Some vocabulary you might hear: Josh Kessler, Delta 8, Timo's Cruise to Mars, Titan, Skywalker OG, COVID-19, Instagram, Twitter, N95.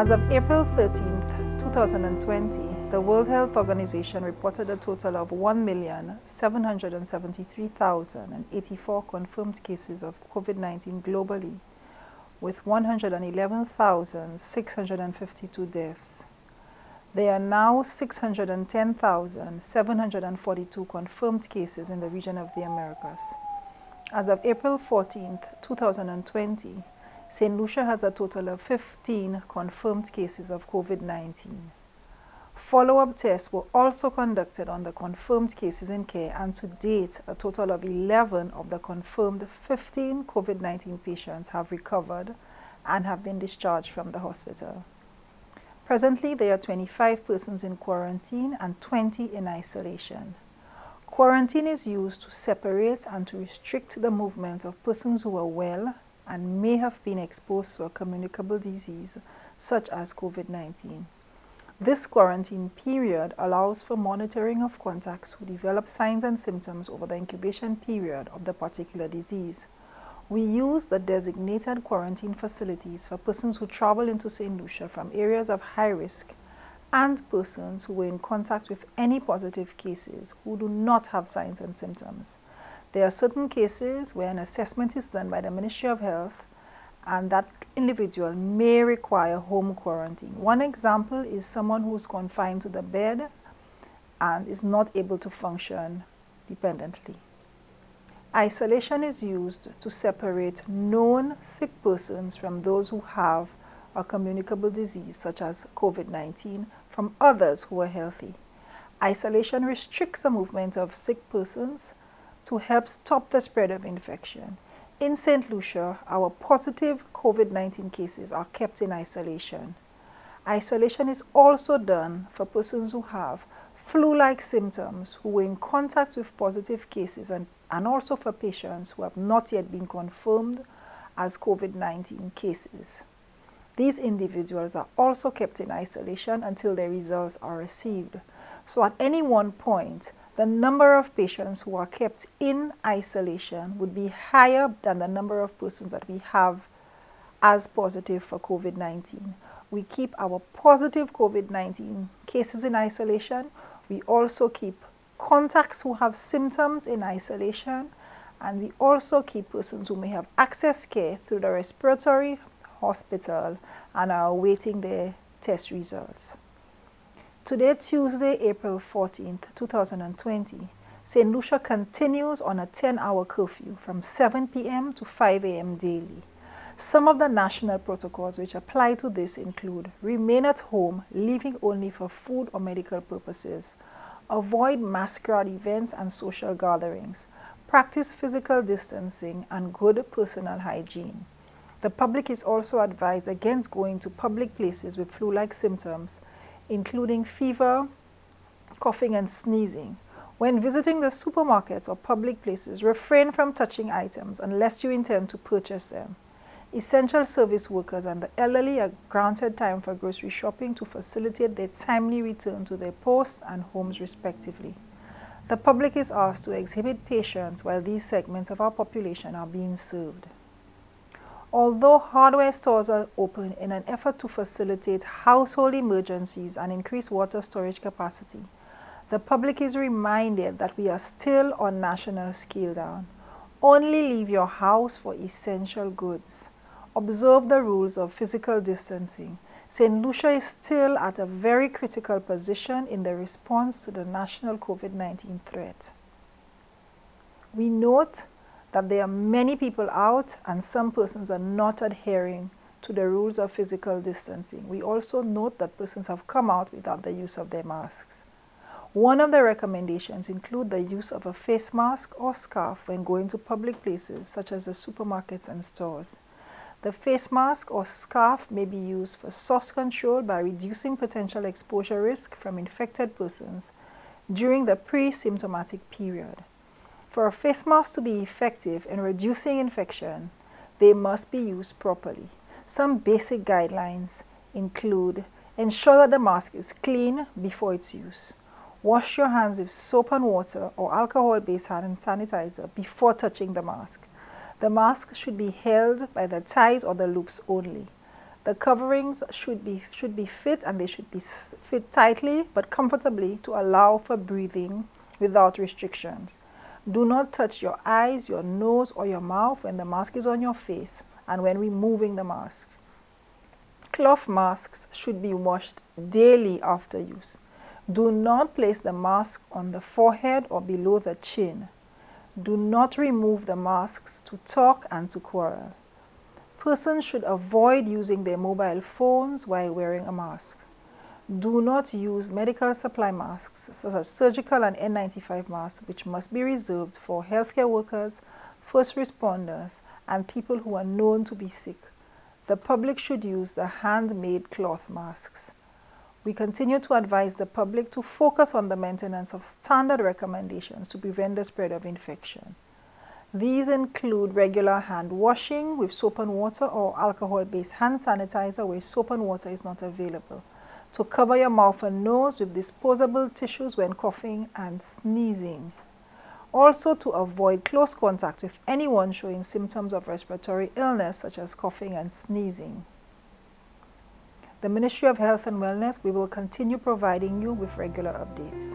As of April 13, 2020, the World Health Organization reported a total of 1,773,084 confirmed cases of COVID-19 globally, with 111,652 deaths. There are now 610,742 confirmed cases in the region of the Americas. As of April 14, 2020, St. Lucia has a total of 15 confirmed cases of COVID-19. Follow-up tests were also conducted on the confirmed cases in care, and to date, a total of 11 of the confirmed 15 COVID-19 patients have recovered and have been discharged from the hospital. Presently, there are 25 persons in quarantine and 20 in isolation. Quarantine is used to separate and to restrict the movement of persons who are well and may have been exposed to a communicable disease such as COVID-19. This quarantine period allows for monitoring of contacts who develop signs and symptoms over the incubation period of the particular disease. We use the designated quarantine facilities for persons who travel into St. Lucia from areas of high risk and persons who were in contact with any positive cases who do not have signs and symptoms. There are certain cases where an assessment is done by the Ministry of Health, and that individual may require home quarantine. One example is someone who is confined to the bed and is not able to function dependently. Isolation is used to separate known sick persons from those who have a communicable disease such as COVID-19 from others who are healthy. Isolation restricts the movement of sick persons to help stop the spread of infection. In St. Lucia, our positive COVID-19 cases are kept in isolation. Isolation is also done for persons who have flu-like symptoms, who were in contact with positive cases, and also for patients who have not yet been confirmed as COVID-19 cases. These individuals are also kept in isolation until their results are received. So at any one point, the number of patients who are kept in isolation would be higher than the number of persons that we have as positive for COVID-19. We keep our positive COVID-19 cases in isolation. We also keep contacts who have symptoms in isolation, and we also keep persons who may have access care through the respiratory hospital and are awaiting their test results. Today, Tuesday, April 14th, 2020, St. Lucia continues on a 10-hour curfew from 7 p.m. to 5 a.m. daily. Some of the national protocols which apply to this include: remain at home, leaving only for food or medical purposes. Avoid masquerade events and social gatherings. Practice physical distancing and good personal hygiene. The public is also advised against going to public places with flu-like symptoms, including fever, coughing, and sneezing. When visiting the supermarket or public places, refrain from touching items unless you intend to purchase them. Essential service workers and the elderly are granted time for grocery shopping to facilitate their timely return to their posts and homes respectively. The public is asked to exhibit patience while these segments of our population are being served. Although hardware stores are open in an effort to facilitate household emergencies and increase water storage capacity, the public is reminded that we are still on national scale down. Only leave your house for essential goods. Observe the rules of physical distancing. St. Lucia is still at a very critical position in the response to the national COVID-19 threat. We note that there are many people out and some persons are not adhering to the rules of physical distancing. We also note that persons have come out without the use of their masks. One of the recommendations include the use of a face mask or scarf when going to public places such as the supermarkets and stores. The face mask or scarf may be used for source control by reducing potential exposure risk from infected persons during the pre-symptomatic period. For a face mask to be effective in reducing infection, they must be used properly. Some basic guidelines include: ensure that the mask is clean before its use. Wash your hands with soap and water or alcohol-based hand sanitizer before touching the mask. The mask should be held by the ties or the loops only. The coverings should be fit, and they should be fit tightly but comfortably to allow for breathing without restrictions. Do not touch your eyes, your nose, or your mouth when the mask is on your face and when removing the mask. Cloth masks should be washed daily after use. Do not place the mask on the forehead or below the chin. Do not remove the masks to talk and to quarrel. Persons should avoid using their mobile phones while wearing a mask. Do not use medical supply masks, such as surgical and N95 masks, which must be reserved for healthcare workers, first responders, and people who are known to be sick. The public should use the handmade cloth masks. We continue to advise the public to focus on the maintenance of standard recommendations to prevent the spread of infection. These include regular hand washing with soap and water, or alcohol-based hand sanitizer where soap and water is not available. To cover your mouth and nose with disposable tissues when coughing and sneezing. Also, to avoid close contact with anyone showing symptoms of respiratory illness, such as coughing and sneezing. The Ministry of Health and Wellness, we will continue providing you with regular updates.